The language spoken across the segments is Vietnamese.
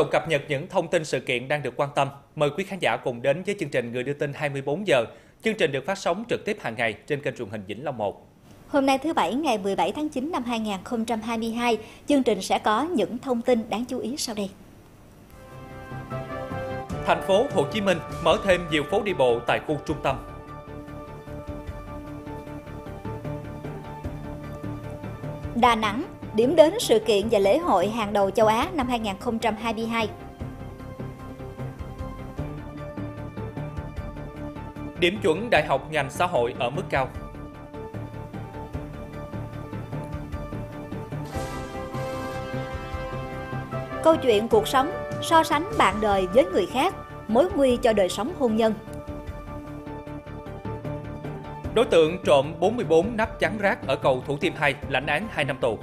tục cập nhật những thông tin sự kiện đang được quan tâm, mời quý khán giả cùng đến với chương trình Người đưa tin 24 giờ. Chương trình được phát sóng trực tiếp hàng ngày trên kênh truyền hình Vĩnh Long 1. Hôm nay thứ Bảy ngày 17 tháng 9 năm 2022, chương trình sẽ có những thông tin đáng chú ý sau đây. Thành phố Hồ Chí Minh mở thêm nhiều phố đi bộ tại khu trung tâm. Đà Nẵng, điểm đến sự kiện và lễ hội hàng đầu châu Á năm 2022. Điểm chuẩn đại học ngành xã hội ở mức cao. Câu chuyện cuộc sống, so sánh bạn đời với người khác, mối nguy cho đời sống hôn nhân. Đối tượng trộm 44 nắp chắn rác ở cầu Thủ Thiêm 2 lãnh án 2 năm tù.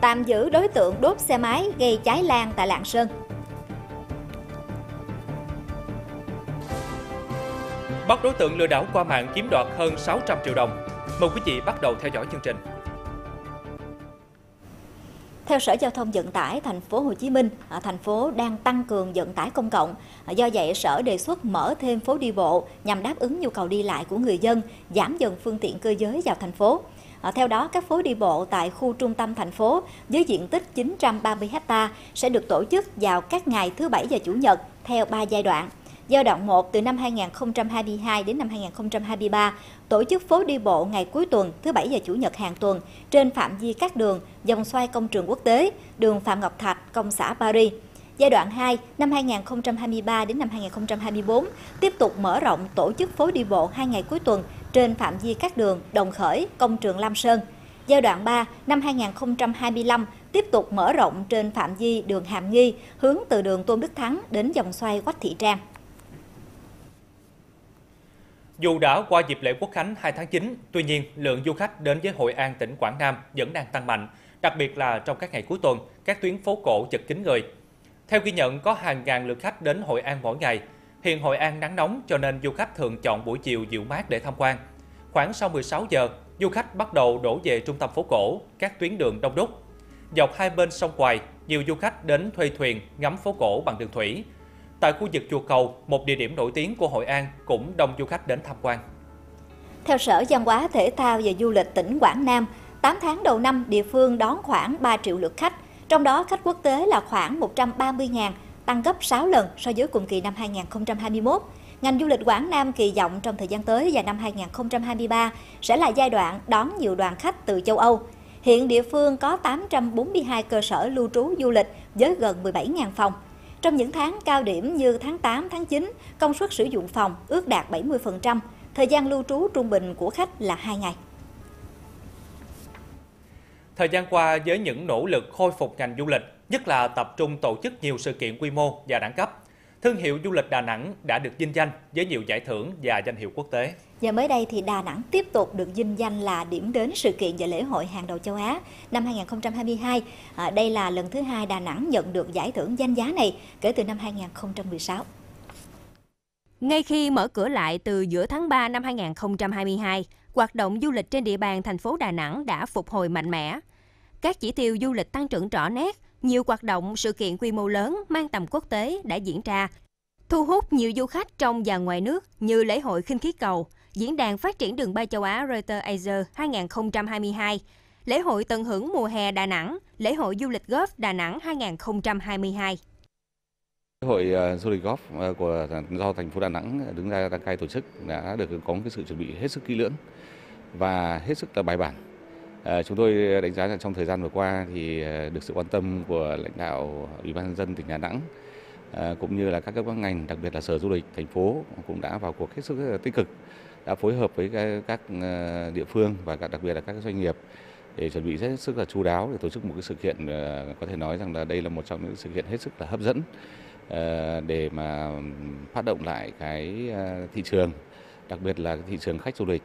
Tạm giữ đối tượng đốt xe máy gây cháy lan tại Lạng Sơn. Bắt đối tượng lừa đảo qua mạng chiếm đoạt hơn 600 triệu đồng. Mời quý vị bắt đầu theo dõi chương trình. Theo Sở Giao thông Vận tải Thành phố Hồ Chí Minh, thành phố đang tăng cường vận tải công cộng. Do vậy, Sở đề xuất mở thêm phố đi bộ nhằm đáp ứng nhu cầu đi lại của người dân, giảm dần phương tiện cơ giới vào thành phố. Theo đó, các phố đi bộ tại khu trung tâm thành phố với diện tích 930 ha sẽ được tổ chức vào các ngày thứ Bảy và Chủ nhật theo 3 giai đoạn. Giai đoạn 1 từ năm 2022 đến năm 2023 tổ chức phố đi bộ ngày cuối tuần thứ Bảy và Chủ nhật hàng tuần trên phạm vi các đường vòng xoay Công trường Quốc tế, đường Phạm Ngọc Thạch, Công xã Paris. Giai đoạn 2 năm 2023 đến năm 2024 tiếp tục mở rộng tổ chức phố đi bộ 2 ngày cuối tuần trên phạm vi các đường Đồng Khởi, Công trường Lam Sơn. Giai đoạn 3 năm 2025 tiếp tục mở rộng trên phạm vi đường Hàm Nghi hướng từ đường Tôn Đức Thắng đến vòng xoay Quách Thị Trang. Dù đã qua dịp lễ Quốc khánh 2 tháng 9, tuy nhiên lượng du khách đến với Hội An tỉnh Quảng Nam vẫn đang tăng mạnh, đặc biệt là trong các ngày cuối tuần, các tuyến phố cổ chật kín người. Theo ghi nhận, có hàng ngàn lượt khách đến Hội An mỗi ngày. Hiện Hội An nắng nóng cho nên du khách thường chọn buổi chiều dịu mát để tham quan. Khoảng sau 16 giờ, du khách bắt đầu đổ về trung tâm phố cổ, các tuyến đường đông đúc. Dọc hai bên sông Hoài, nhiều du khách đến thuê thuyền ngắm phố cổ bằng đường thủy. Tại khu vực Chùa Cầu, một địa điểm nổi tiếng của Hội An cũng đông du khách đến tham quan. Theo Sở Văn hóa, Thể thao và Du lịch tỉnh Quảng Nam, 8 tháng đầu năm địa phương đón khoảng 3 triệu lượt khách, trong đó khách quốc tế là khoảng 130.000, tăng gấp 6 lần so với cùng kỳ năm 2021. Ngành du lịch Quảng Nam kỳ vọng trong thời gian tới và năm 2023 sẽ là giai đoạn đón nhiều đoàn khách từ châu Âu. Hiện địa phương có 842 cơ sở lưu trú du lịch với gần 17.000 phòng. Trong những tháng cao điểm như tháng 8, tháng 9, công suất sử dụng phòng ước đạt 70%, thời gian lưu trú trung bình của khách là 2 ngày. Thời gian qua, với những nỗ lực khôi phục ngành du lịch, nhất là tập trung tổ chức nhiều sự kiện quy mô và đẳng cấp, thương hiệu du lịch Đà Nẵng đã được vinh danh với nhiều giải thưởng và danh hiệu quốc tế. Và mới đây thì Đà Nẵng tiếp tục được vinh danh là điểm đến sự kiện và lễ hội hàng đầu châu Á năm 2022. Đây là lần thứ 2 Đà Nẵng nhận được giải thưởng danh giá này kể từ năm 2016. Ngay khi mở cửa lại từ giữa tháng 3 năm 2022, hoạt động du lịch trên địa bàn thành phố Đà Nẵng đã phục hồi mạnh mẽ. Các chỉ tiêu du lịch tăng trưởng rõ nét, nhiều hoạt động, sự kiện quy mô lớn mang tầm quốc tế đã diễn ra, thu hút nhiều du khách trong và ngoài nước như lễ hội khinh khí cầu, diễn đàn phát triển đường bay châu Á Routes Asia 2022, lễ hội tận hưởng mùa hè Đà Nẵng, lễ hội du lịch golf Đà Nẵng 2022. Lễ hội du lịch golf do thành phố Đà Nẵng đứng ra đăng cai tổ chức đã được có cái sự chuẩn bị hết sức kỹ lưỡng và hết sức là bài bản. Chúng tôi đánh giá rằng trong thời gian vừa qua thì được sự quan tâm của lãnh đạo Ủy ban nhân dân tỉnh Đà Nẵng cũng như là các cấp ngành, đặc biệt là Sở Du lịch thành phố cũng đã vào cuộc hết sức tích cực, đã phối hợp với các địa phương và đặc biệt là các doanh nghiệp để chuẩn bị hết sức là chu đáo để tổ chức một cái sự kiện có thể nói rằng là đây là một trong những sự kiện hết sức là hấp dẫn để mà phát động lại cái thị trường, đặc biệt là thị trường khách du lịch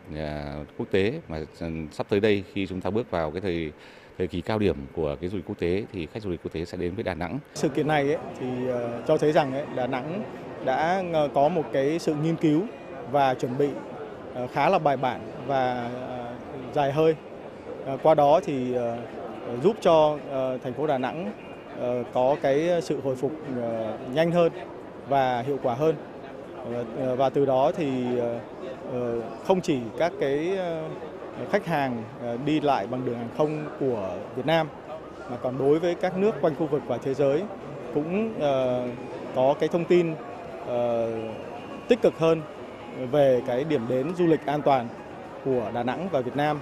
quốc tế mà sắp tới đây khi chúng ta bước vào cái thời kỳ cao điểm của cái du lịch quốc tế thì khách du lịch quốc tế sẽ đến với Đà Nẵng. Sự kiện này thì cho thấy rằng Đà Nẵng đã có một cái sự nghiên cứu và chuẩn bị khá là bài bản và dài hơi Qua đó thì giúp cho thành phố Đà Nẵng có cái sự hồi phục nhanh hơn và hiệu quả hơn. Và từ đó thì không chỉ các cái khách hàng đi lại bằng đường hàng không của Việt Nam mà còn đối với các nước quanh khu vực và thế giới cũng có cái thông tin tích cực hơn về cái điểm đến du lịch an toàn của Đà Nẵng và Việt Nam.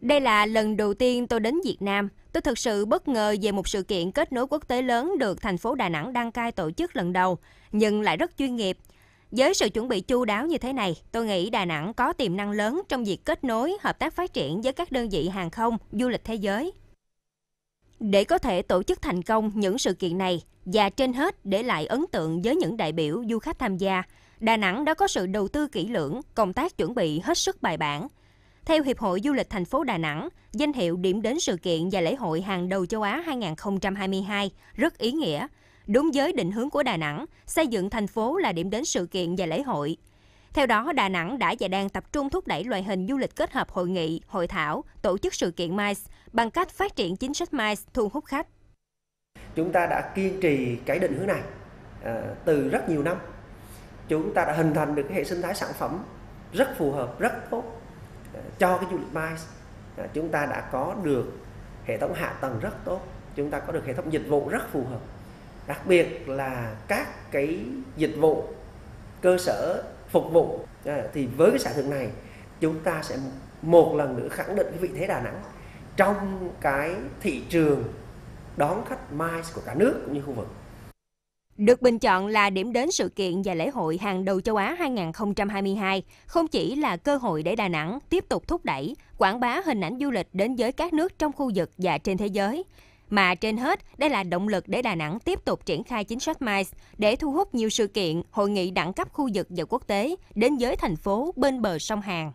Đây là lần đầu tiên tôi đến Việt Nam. Tôi thực sự bất ngờ về một sự kiện kết nối quốc tế lớn được thành phố Đà Nẵng đăng cai tổ chức lần đầu, nhưng lại rất chuyên nghiệp. Với sự chuẩn bị chu đáo như thế này, tôi nghĩ Đà Nẵng có tiềm năng lớn trong việc kết nối, hợp tác phát triển với các đơn vị hàng không, du lịch thế giới. Để có thể tổ chức thành công những sự kiện này và trên hết để lại ấn tượng với những đại biểu du khách tham gia, Đà Nẵng đã có sự đầu tư kỹ lưỡng, công tác chuẩn bị hết sức bài bản. Theo Hiệp hội Du lịch thành phố Đà Nẵng, danh hiệu điểm đến sự kiện và lễ hội hàng đầu châu Á 2022 rất ý nghĩa, đúng với định hướng của Đà Nẵng, xây dựng thành phố là điểm đến sự kiện và lễ hội. Theo đó, Đà Nẵng đã và đang tập trung thúc đẩy loại hình du lịch kết hợp hội nghị, hội thảo, tổ chức sự kiện MICE bằng cách phát triển chính sách MICE thu hút khách. Chúng ta đã kiên trì cái định hướng này từ rất nhiều năm. Chúng ta đã hình thành được cái hệ sinh thái sản phẩm rất phù hợp, rất tốt cho cái du lịch MICE. Chúng ta đã có được hệ thống hạ tầng rất tốt, chúng ta có được hệ thống dịch vụ rất phù hợp. Đặc biệt là các cái dịch vụ cơ sở phục vụ thì với cái sản phẩm này chúng ta sẽ một lần nữa khẳng định cái vị thế Đà Nẵng trong cái thị trường đón khách MICE của cả nước cũng như khu vực. Được bình chọn là điểm đến sự kiện và lễ hội hàng đầu châu Á 2022 không chỉ là cơ hội để Đà Nẵng tiếp tục thúc đẩy, quảng bá hình ảnh du lịch đến với các nước trong khu vực và trên thế giới, mà trên hết đây là động lực để Đà Nẵng tiếp tục triển khai chính sách MICE để thu hút nhiều sự kiện, hội nghị đẳng cấp khu vực và quốc tế đến với thành phố bên bờ sông Hàn.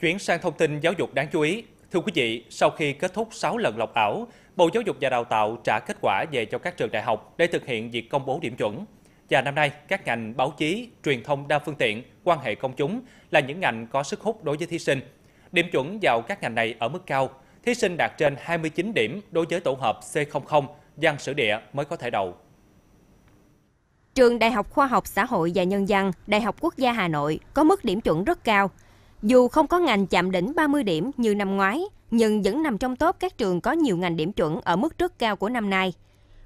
Chuyển sang thông tin giáo dục đáng chú ý. Thưa quý vị, sau khi kết thúc 6 lần lọc ảo, Bộ Giáo dục và Đào tạo trả kết quả về cho các trường đại học để thực hiện việc công bố điểm chuẩn. Và năm nay, các ngành báo chí, truyền thông đa phương tiện, quan hệ công chúng là những ngành có sức hút đối với thí sinh. Điểm chuẩn vào các ngành này ở mức cao. Thí sinh đạt trên 29 điểm đối với tổ hợp C00, văn sử địa mới có thể đậu. Trường Đại học Khoa học Xã hội và Nhân dân, Đại học Quốc gia Hà Nội có mức điểm chuẩn rất cao. Dù không có ngành chạm đỉnh 30 điểm như năm ngoái, nhưng vẫn nằm trong top các trường có nhiều ngành điểm chuẩn ở mức rất cao của năm nay.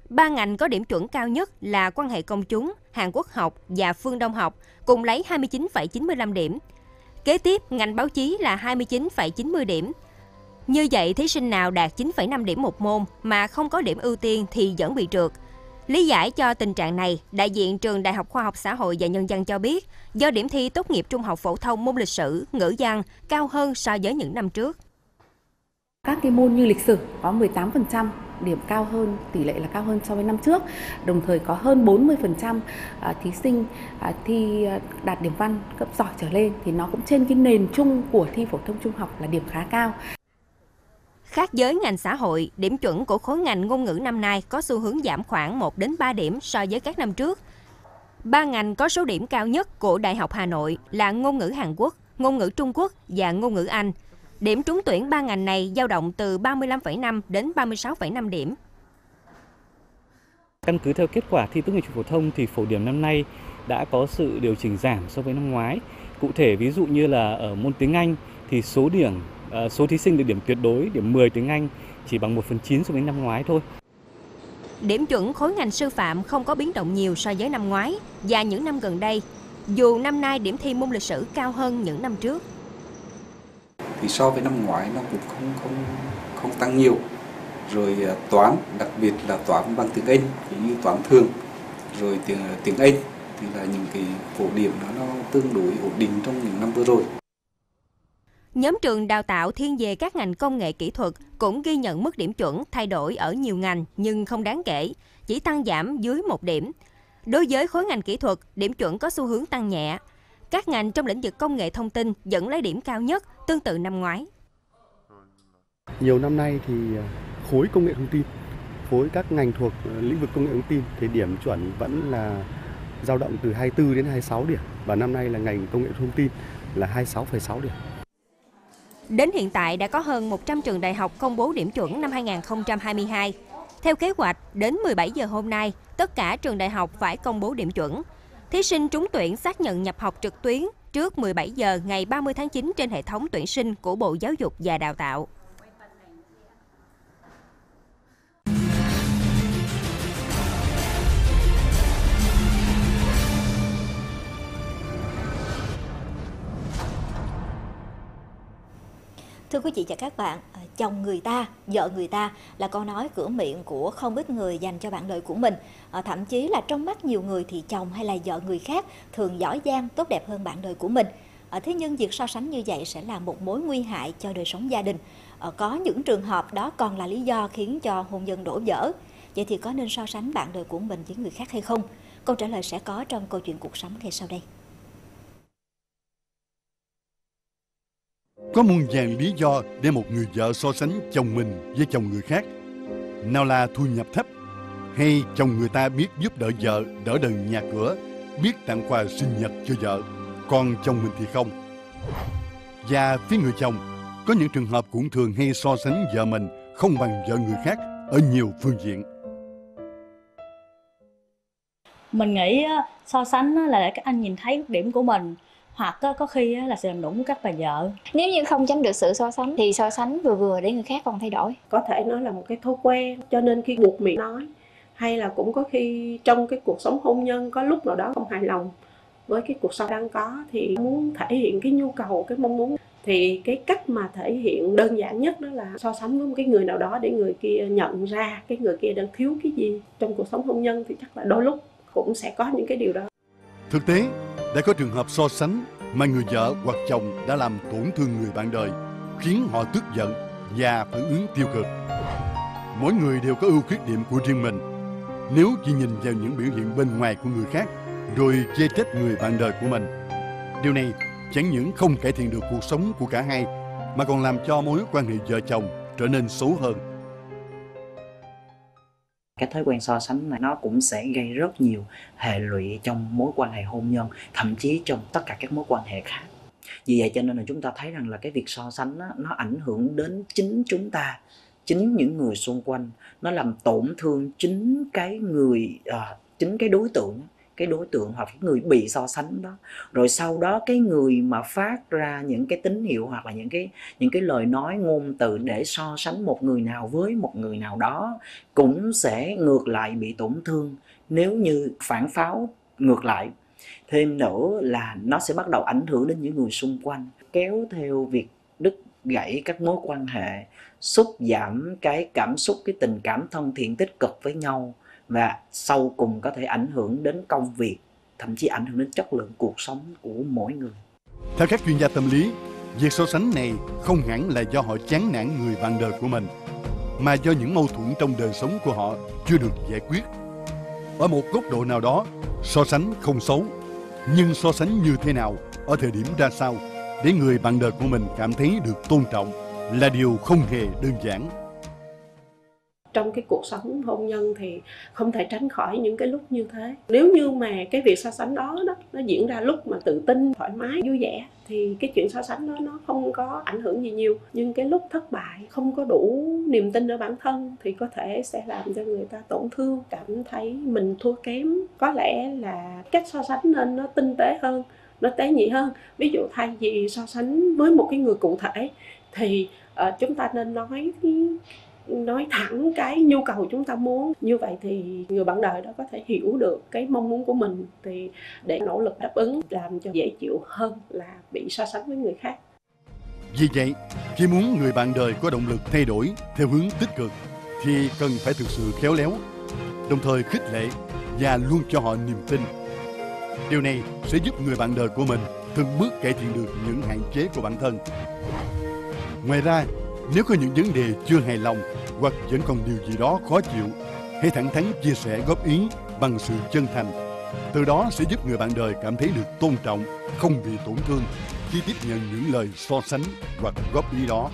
Ba ngành có điểm chuẩn cao nhất là quan hệ công chúng, Hàn Quốc học và phương Đông học, cùng lấy 29,95 điểm. Kế tiếp, ngành báo chí là 29,90 điểm. Như vậy, thí sinh nào đạt 9,5 điểm một môn mà không có điểm ưu tiên thì vẫn bị trượt. Lý giải cho tình trạng này, đại diện Trường Đại học Khoa học Xã hội và Nhân dân cho biết, do điểm thi tốt nghiệp trung học phổ thông môn lịch sử, ngữ văn cao hơn so với những năm trước. Các cái môn như lịch sử có 18% điểm cao hơn, tỷ lệ là cao hơn so với năm trước. Đồng thời có hơn 40% thí sinh thi đạt điểm văn cấp giỏi trở lên thì nó cũng trên cái nền chung của thi phổ thông trung học là điểm khá cao. Khác với ngành xã hội, điểm chuẩn của khối ngành ngôn ngữ năm nay có xu hướng giảm khoảng 1 đến 3 điểm so với các năm trước. Ba ngành có số điểm cao nhất của Đại học Hà Nội là ngôn ngữ Hàn Quốc, ngôn ngữ Trung Quốc và ngôn ngữ Anh. Điểm trúng tuyển ba ngành này dao động từ 35,5 đến 36,5 điểm. Căn cứ theo kết quả thi tốt nghiệp trung học phổ thông thì phổ điểm năm nay đã có sự điều chỉnh giảm so với năm ngoái. Cụ thể ví dụ như là ở môn tiếng Anh thì số thí sinh được điểm tuyệt đối, điểm 10 tiếng Anh chỉ bằng 1/9 so với năm ngoái thôi. Điểm chuẩn khối ngành sư phạm không có biến động nhiều so với năm ngoái và những năm gần đây, dù năm nay điểm thi môn lịch sử cao hơn những năm trước. Thì so với năm ngoái nó cũng không tăng nhiều. Rồi toán, đặc biệt là toán bằng tiếng Anh, cũng như toán thường, rồi tiếng Anh thì là những cái phổ điểm nó tương đối ổn định trong những năm vừa rồi. Nhóm trường đào tạo thiên về các ngành công nghệ kỹ thuật cũng ghi nhận mức điểm chuẩn thay đổi ở nhiều ngành nhưng không đáng kể, chỉ tăng giảm dưới 1 điểm. Đối với khối ngành kỹ thuật, điểm chuẩn có xu hướng tăng nhẹ. Các ngành trong lĩnh vực công nghệ thông tin vẫn lấy điểm cao nhất, tương tự năm ngoái. Nhiều năm nay thì khối công nghệ thông tin, khối các ngành thuộc lĩnh vực công nghệ thông tin thì điểm chuẩn vẫn là dao động từ 24 đến 26 điểm và năm nay là ngành công nghệ thông tin là 26,6 điểm. Đến hiện tại đã có hơn 100 trường đại học công bố điểm chuẩn năm 2022. Theo kế hoạch, đến 17 giờ hôm nay, tất cả trường đại học phải công bố điểm chuẩn. Thí sinh trúng tuyển xác nhận nhập học trực tuyến trước 17 giờ ngày 30 tháng 9 trên hệ thống tuyển sinh của Bộ Giáo dục và Đào tạo. Thưa quý vị và các bạn, chồng người ta, vợ người ta là câu nói cửa miệng của không ít người dành cho bạn đời của mình. Thậm chí là trong mắt nhiều người thì chồng hay là vợ người khác thường giỏi giang, tốt đẹp hơn bạn đời của mình. Thế nhưng việc so sánh như vậy sẽ là một mối nguy hại cho đời sống gia đình. Có những trường hợp đó còn là lý do khiến cho hôn nhân đổ vỡ. Vậy thì có nên so sánh bạn đời của mình với người khác hay không? Câu trả lời sẽ có trong câu chuyện cuộc sống ngay sau đây. Có muôn vàn lý do để một người vợ so sánh chồng mình với chồng người khác. Nào là thu nhập thấp, hay chồng người ta biết giúp đỡ vợ đỡ đần nhà cửa, biết tặng quà sinh nhật cho vợ, còn chồng mình thì không. Và phía người chồng, có những trường hợp cũng thường hay so sánh vợ mình không bằng vợ người khác ở nhiều phương diện. Mình nghĩ so sánh là để các anh nhìn thấy ưu điểm của mình, hoặc có khi là sự làm đúng của các bà vợ. Nếu như không tránh được sự so sánh thì so sánh vừa vừa để người khác còn thay đổi. Có thể nó là một cái thói quen, cho nên khi buộc miệng nói, hay là cũng có khi trong cái cuộc sống hôn nhân có lúc nào đó không hài lòng với cái cuộc sống đang có, thì muốn thể hiện cái nhu cầu, cái mong muốn, thì cái cách mà thể hiện đơn giản nhất đó là so sánh với một cái người nào đó để người kia nhận ra cái người kia đang thiếu cái gì trong cuộc sống hôn nhân, thì chắc là đôi lúc cũng sẽ có những cái điều đó. Thực tế đã có trường hợp so sánh mà người vợ hoặc chồng đã làm tổn thương người bạn đời, khiến họ tức giận và phản ứng tiêu cực. Mỗi người đều có ưu khuyết điểm của riêng mình. Nếu chỉ nhìn vào những biểu hiện bên ngoài của người khác rồi chê trách người bạn đời của mình, điều này chẳng những không cải thiện được cuộc sống của cả hai mà còn làm cho mối quan hệ vợ chồng trở nên xấu hơn. Cái thói quen so sánh này nó cũng sẽ gây rất nhiều hệ lụy trong mối quan hệ hôn nhân, thậm chí trong tất cả các mối quan hệ khác. Vì vậy cho nên là chúng ta thấy rằng là cái việc so sánh đó, nó ảnh hưởng đến chính chúng ta, chính những người xung quanh. Nó làm tổn thương chính cái người, chính cái đối tượng hoặc cái người bị so sánh đó. Rồi sau đó cái người mà phát ra những cái tín hiệu hoặc là những cái lời nói ngôn từ để so sánh một người nào với một người nào đó cũng sẽ ngược lại bị tổn thương nếu như phản pháo ngược lại. Thêm nữa là nó sẽ bắt đầu ảnh hưởng đến những người xung quanh, kéo theo việc đứt gãy các mối quan hệ, sút giảm cái cảm xúc, cái tình cảm thân thiện tích cực với nhau. Và sau cùng có thể ảnh hưởng đến công việc, thậm chí ảnh hưởng đến chất lượng cuộc sống của mỗi người. Theo các chuyên gia tâm lý, việc so sánh này không hẳn là do họ chán nản người bạn đời của mình, mà do những mâu thuẫn trong đời sống của họ chưa được giải quyết. Ở một góc độ nào đó, so sánh không xấu, nhưng so sánh như thế nào, ở thời điểm ra sao, để người bạn đời của mình cảm thấy được tôn trọng là điều không hề đơn giản. Trong cái cuộc sống hôn nhân thì không thể tránh khỏi những cái lúc như thế. Nếu như mà cái việc so sánh đó nó diễn ra lúc mà tự tin, thoải mái, vui vẻ thì cái chuyện so sánh đó nó không có ảnh hưởng gì nhiều. Nhưng cái lúc thất bại, không có đủ niềm tin ở bản thân thì có thể sẽ làm cho người ta tổn thương, cảm thấy mình thua kém. Có lẽ là cách so sánh nên nó tinh tế hơn, nó tế nhị hơn. Ví dụ thay vì so sánh với một cái người cụ thể thì chúng ta nên nói thẳng cái nhu cầu chúng ta muốn. Như vậy thì người bạn đời đó có thể hiểu được cái mong muốn của mình thì để nỗ lực đáp ứng, làm cho dễ chịu hơn là bị so sánh với người khác. Vì vậy, khi muốn người bạn đời có động lực thay đổi theo hướng tích cực thì cần phải thực sự khéo léo, đồng thời khích lệ và luôn cho họ niềm tin. Điều này sẽ giúp người bạn đời của mình từng bước cải thiện được những hạn chế của bản thân. Ngoài ra, nếu có những vấn đề chưa hài lòng hoặc vẫn còn điều gì đó khó chịu, hãy thẳng thắn chia sẻ góp ý bằng sự chân thành. Từ đó sẽ giúp người bạn đời cảm thấy được tôn trọng, không bị tổn thương khi tiếp nhận những lời so sánh hoặc góp ý đó.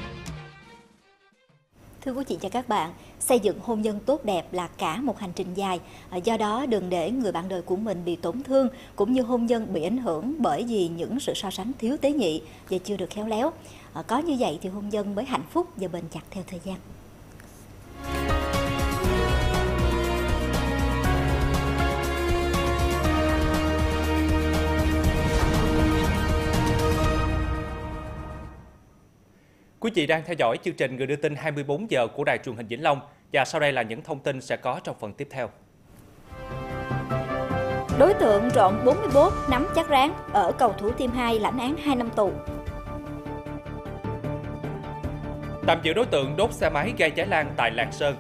Thưa quý vị và các bạn, xây dựng hôn nhân tốt đẹp là cả một hành trình dài. Do đó, đừng để người bạn đời của mình bị tổn thương cũng như hôn nhân bị ảnh hưởng bởi vì những sự so sánh thiếu tế nhị và chưa được khéo léo. Có như vậy thì hôn nhân mới hạnh phúc và bền chặt theo thời gian. Quý vị đang theo dõi chương trình Người đưa tin 24 giờ của Đài truyền hình Vĩnh Long và sau đây là những thông tin sẽ có trong phần tiếp theo. Đối tượng trộm 40 bốt nắm chắc rán ở Cầu Thủ Thiêm 2 lãnh án 2 năm tù. Tạm giữ đối tượng đốt xe máy gây cháy lan tại Lạng Sơn.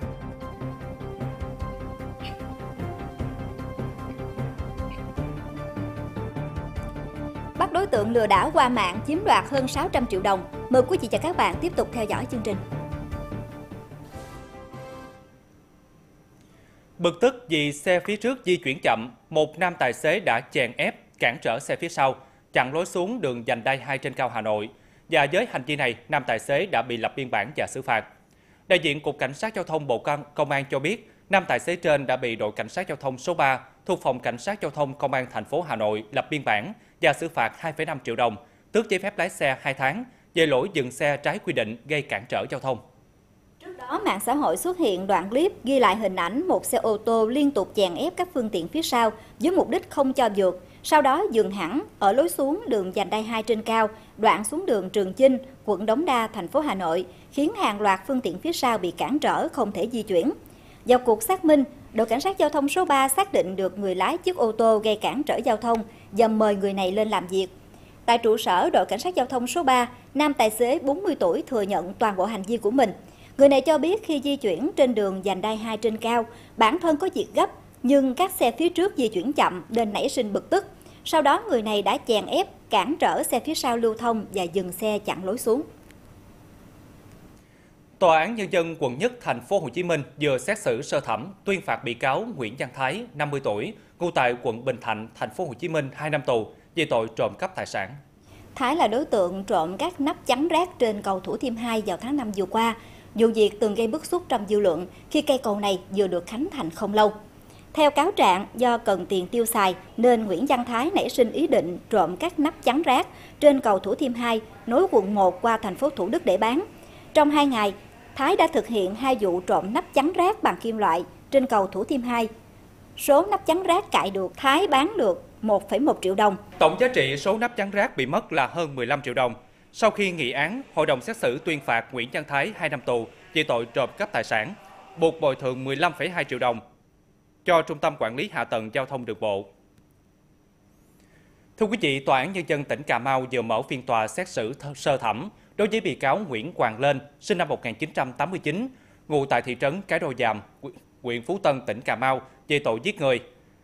Bắt đối tượng lừa đảo qua mạng chiếm đoạt hơn 600 triệu đồng. Mời quý vị và các bạn tiếp tục theo dõi chương trình. Bực tức vì xe phía trước di chuyển chậm, một nam tài xế đã chèn ép, cản trở xe phía sau, chặn lối xuống đường vành đai 2 trên cao Hà Nội. Và với hành vi này, nam tài xế đã bị lập biên bản và xử phạt. Đại diện Cục Cảnh sát Giao thông Bộ Công an cho biết, nam tài xế trên đã bị đội Cảnh sát Giao thông số 3 thuộc Phòng Cảnh sát Giao thông Công an thành phố Hà Nội lập biên bản và xử phạt 2,5 triệu đồng, tước giấy phép lái xe 2 tháng, về lỗi dừng xe trái quy định gây cản trở giao thông. Trước đó, mạng xã hội xuất hiện đoạn clip ghi lại hình ảnh một xe ô tô liên tục chèn ép các phương tiện phía sau với mục đích không cho vượt, sau đó dừng hẳn ở lối xuống đường vành đai 2 trên cao, đoạn xuống đường Trường Chinh, quận Đống Đa, thành phố Hà Nội, khiến hàng loạt phương tiện phía sau bị cản trở không thể di chuyển. Vào cuộc xác minh, đội Cảnh sát Giao thông số 3 xác định được người lái chiếc ô tô gây cản trở giao thông và mời người này lên làm việc. Tại trụ sở đội Cảnh sát Giao thông số 3, nam tài xế 40 tuổi thừa nhận toàn bộ hành vi của mình. Người này cho biết khi di chuyển trên đường vành đai 2 trên cao, bản thân có việc gấp nhưng các xe phía trước di chuyển chậm nên nảy sinh bực tức. Sau đó người này đã chèn ép, cản trở xe phía sau lưu thông và dừng xe chặn lối xuống. Tòa án Nhân dân quận Nhất thành phố Hồ Chí Minh vừa xét xử sơ thẩm tuyên phạt bị cáo Nguyễn Văn Thái, 50 tuổi, ngụ tại quận Bình Thạnh, thành phố Hồ Chí Minh 2 năm tù vì tội trộm cắp tài sản. Thái là đối tượng trộm các nắp chắn rác trên cầu Thủ Thiêm 2 vào tháng 5 vừa qua. Vụ việc từng gây bức xúc trong dư luận khi cây cầu này vừa được khánh thành không lâu. Theo cáo trạng, do cần tiền tiêu xài nên Nguyễn Văn Thái nảy sinh ý định trộm các nắp chắn rác trên cầu Thủ Thiêm 2 nối quận 1 qua thành phố Thủ Đức để bán. Trong 2 ngày, Thái đã thực hiện 2 vụ trộm nắp chắn rác bằng kim loại trên cầu Thủ Thiêm 2. Số nắp chắn rác cãi được, Thái bán được 1,1 triệu đồng. Tổng giá trị số nắp chắn rác bị mất là hơn 15 triệu đồng. Sau khi nghị án, hội đồng xét xử tuyên phạt Nguyễn Văn Thái 2 năm tù vì tội trộm cắp tài sản, buộc bồi thường 15,2 triệu đồng cho Trung tâm Quản lý Hạ tầng Giao thông Đường bộ. Thưa quý vị, Tòa án Nhân dân tỉnh Cà Mau vừa mở phiên tòa xét xử sơ thẩm đối với bị cáo Nguyễn Hoàng Lên, sinh năm 1989, ngụ tại thị trấn Cái Đôi Giàm, huyện Phú Tân, tỉnh Cà Mau, về tội giết người.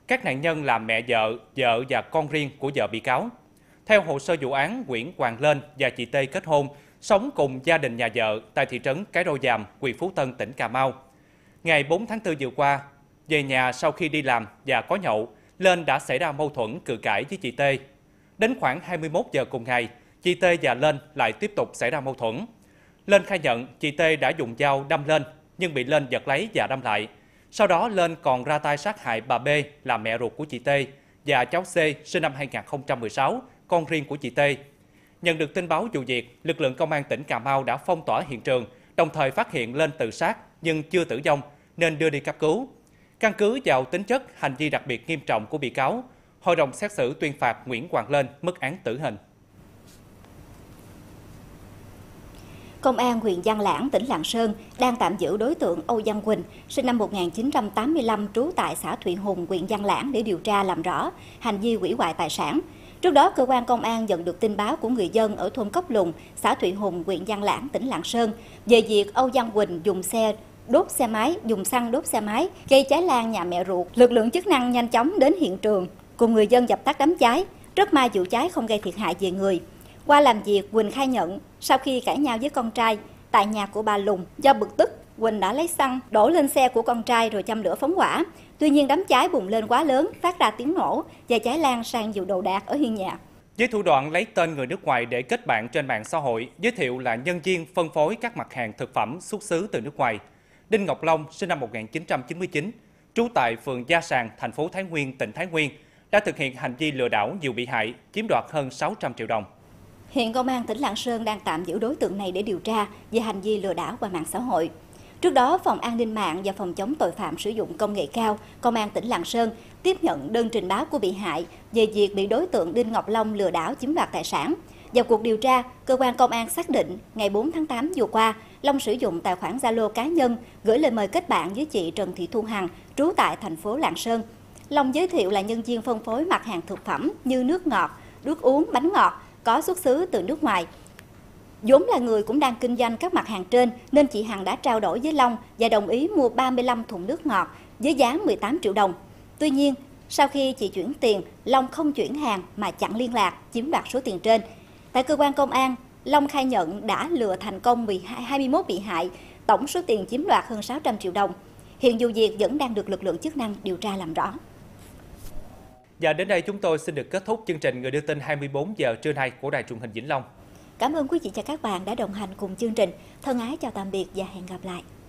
Các nạn nhân là mẹ vợ, vợ và con riêng của vợ bị cáo. Theo hồ sơ vụ án, Nguyễn Hoàng Lên và chị T kết hôn, sống cùng gia đình nhà vợ tại thị trấn Cái Đôi Giàm, huyện Phú Tân, tỉnh Cà Mau. Ngày 4 tháng 4 vừa qua, về nhà sau khi đi làm và có nhậu, Lên đã xảy ra mâu thuẫn cự cãi với chị T. Đến khoảng 21 giờ cùng ngày, chị T và Lên lại tiếp tục xảy ra mâu thuẫn. Lên khai nhận chị T đã dùng dao đâm Lên nhưng bị Lên giật lấy và đâm lại. Sau đó Lên còn ra tay sát hại bà B là mẹ ruột của chị T và cháu C sinh năm 2016, con riêng của chị T. Nhận được tin báo vụ việc, lực lượng công an tỉnh Cà Mau đã phong tỏa hiện trường, đồng thời phát hiện Lên tự sát nhưng chưa tử vong nên đưa đi cấp cứu. Căn cứ vào tính chất hành vi đặc biệt nghiêm trọng của bị cáo, hội đồng xét xử tuyên phạt Nguyễn Hoàng Lên mức án tử hình. Công an huyện Văn Lãng, tỉnh Lạng Sơn đang tạm giữ đối tượng Âu Văn Quỳnh, sinh năm 1985, trú tại xã Thụy Hùng, huyện Văn Lãng để điều tra làm rõ hành vi hủy hoại tài sản. Trước đó, cơ quan công an nhận được tin báo của người dân ở thôn Cốc Lùng, xã Thụy Hùng, huyện Văn Lãng, tỉnh Lạng Sơn về việc Âu Văn Quỳnh dùng xăng đốt xe máy gây cháy lan nhà mẹ ruột. Lực lượng chức năng nhanh chóng đến hiện trường cùng người dân dập tắt đám cháy. Rất may vụ cháy không gây thiệt hại về người. Qua làm việc, Quỳnh khai nhận sau khi cãi nhau với con trai tại nhà của bà Lùng, do bực tức, Quỳnh đã lấy xăng đổ lên xe của con trai rồi châm lửa phóng hỏa. Tuy nhiên đám cháy bùng lên quá lớn, phát ra tiếng nổ và cháy lan sang nhiều đồ đạc ở hiên nhà. Với thủ đoạn lấy tên người nước ngoài để kết bạn trên mạng xã hội, giới thiệu là nhân viên phân phối các mặt hàng thực phẩm xuất xứ từ nước ngoài, Đinh Ngọc Long, sinh năm 1999, trú tại phường Gia Sàng, thành phố Thái Nguyên, tỉnh Thái Nguyên, đã thực hiện hành vi lừa đảo nhiều bị hại, chiếm đoạt hơn 600 triệu đồng. Hiện Công an tỉnh Lạng Sơn đang tạm giữ đối tượng này để điều tra về hành vi lừa đảo qua mạng xã hội. Trước đó, Phòng An ninh mạng và Phòng chống tội phạm sử dụng công nghệ cao, Công an tỉnh Lạng Sơn tiếp nhận đơn trình báo của bị hại về việc bị đối tượng Đinh Ngọc Long lừa đảo chiếm đoạt tài sản. Vào cuộc điều tra, cơ quan công an xác định ngày 4 tháng 8 vừa qua, Long sử dụng tài khoản Zalo cá nhân gửi lời mời kết bạn với chị Trần Thị Thu Hằng, trú tại thành phố Lạng Sơn. Long giới thiệu là nhân viên phân phối mặt hàng thực phẩm như nước ngọt, nước uống, bánh ngọt có xuất xứ từ nước ngoài. Vốn là người cũng đang kinh doanh các mặt hàng trên nên chị Hằng đã trao đổi với Long và đồng ý mua 35 thùng nước ngọt với giá 18 triệu đồng. Tuy nhiên, sau khi chị chuyển tiền, Long không chuyển hàng mà chặn liên lạc, chiếm đoạt số tiền trên. Tại cơ quan công an, Long khai nhận đã lừa thành công 21 bị hại, tổng số tiền chiếm đoạt hơn 600 triệu đồng. Hiện vụ việc vẫn đang được lực lượng chức năng điều tra làm rõ. Và đến đây chúng tôi xin được kết thúc chương trình Người đưa tin 24 giờ trưa nay của Đài Truyền hình Vĩnh Long. Cảm ơn quý vị và các bạn đã đồng hành cùng chương trình. Thân ái chào tạm biệt và hẹn gặp lại.